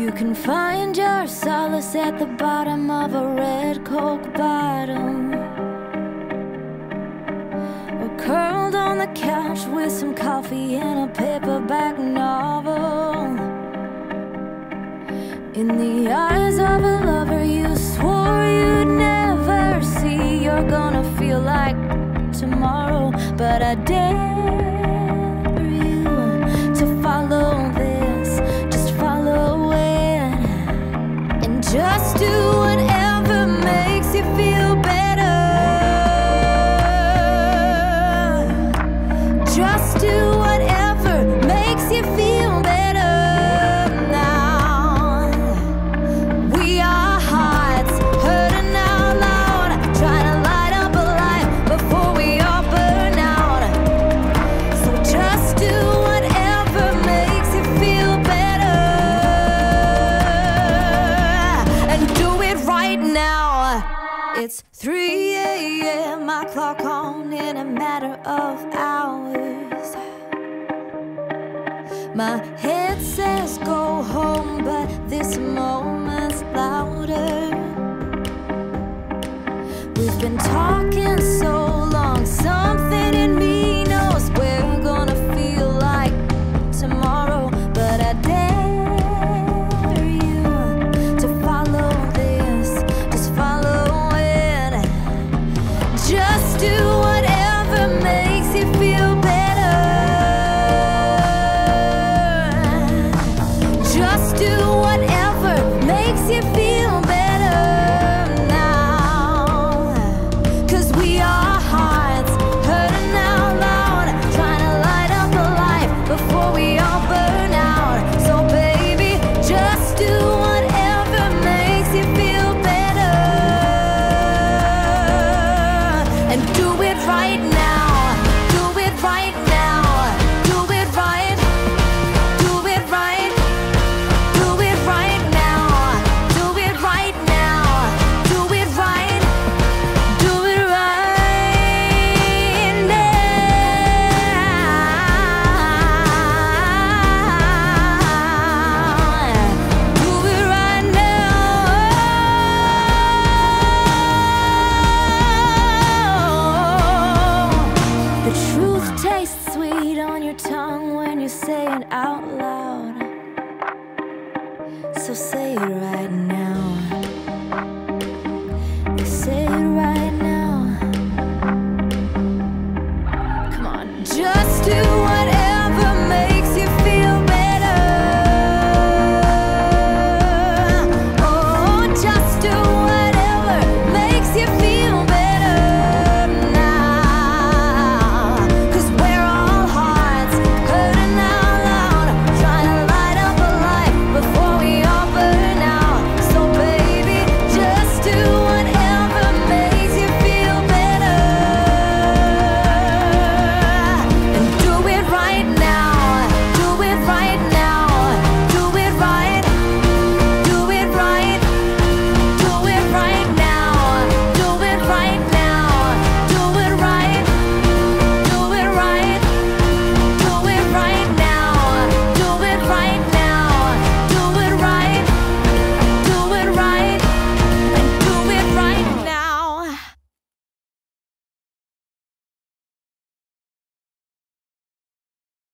You can find your solace at the bottom of a red Coke bottle, or curled on the couch with some coffee and a paperback novel. In the eyes of a lover you swore you'd never see, you're gonna feel like tomorrow, but I dare you to follow this. Just follow it, and just do whatever makes you feel better. Just do whatever makes you feel better. It's 3 a.m., my clock on in a matter of hours. My head says go home, but this moment's louder. We've been talking so long, something in me knows we're gonna feel like tomorrow, but I dare. Say it out loud, so say it right now.